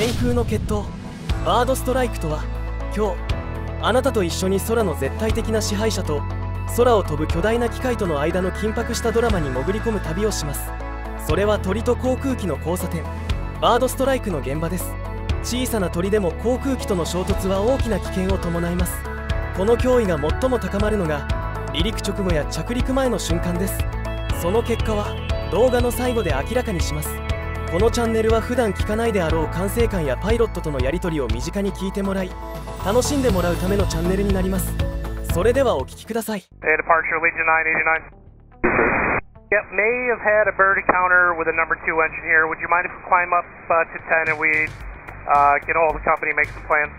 天空の決闘バードストライクとは、今日あなたと一緒に空の絶対的な支配者と空を飛ぶ巨大な機械との間の緊迫したドラマに潜り込む旅をします。それは鳥と航空機の交差点、バードストライクの現場です。小さな鳥でも航空機との衝突は大きな危険を伴います。この脅威が最も高まるのが離陸直後や着陸前の瞬間です。その結果は動画の最後で明らかにします。このチャンネルは普段聞かないであろう管制官やパイロットとのやり取りを身近に聞いてもらい、楽しんでもらうためのチャンネルになります。それではお聞きください。 Departure Legion 989. Yep, may have had a bird encounter with a number 2 engine here. Would you mind if we climb up to 10 and we get all the company, make some plans?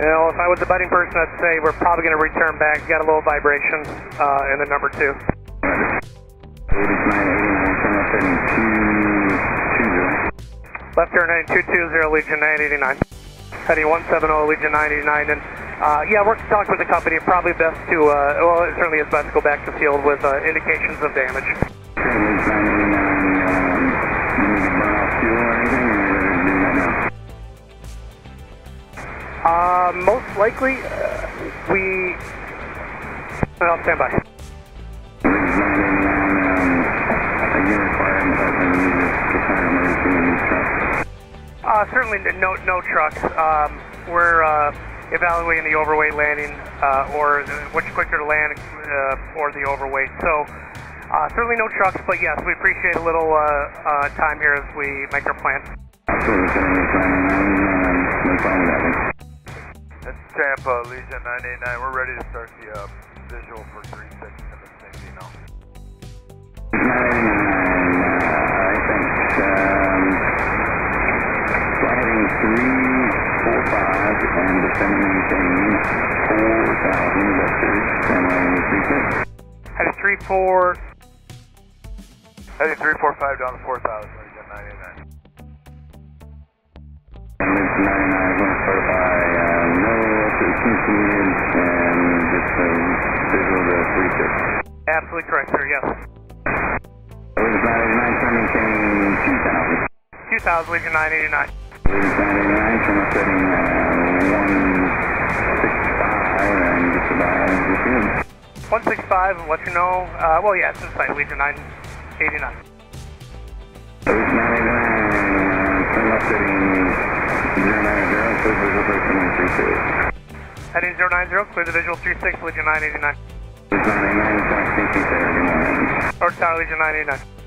Well, if I was the budding person, I'd say we're probably going to return back. Got a little vibration in the number 2. Left turn heading 220 Legion 989. Heading 170 Legion 989. And yeah, we're talking with the company. Probably best to, well, it certainly is best to go back to field with indications of damage. Most likely, we... I'll stand by. Certainly no trucks. We're evaluating the overweight landing, or which quicker to land, or the overweight. So, certainly no trucks, but yes, we appreciate a little time here as we make our plan. Tampa, Legion 989, we're ready to start the visual for 3-6 in the safety now. 989, I think, sliding 345 and descending to 4,000 vectors, and landing 3-6. Heading 3-4. Heading 345 down to 4,000, Legion 989. Absolutely correct, sir, yes. 2000, Legion 989. Legion 989, 165, and let you know, well, yeah, it's inside Legion 989. Legion 989, heading 090, clear the visual 36, Legion 989. Legion 989, North Tower, Legion 989.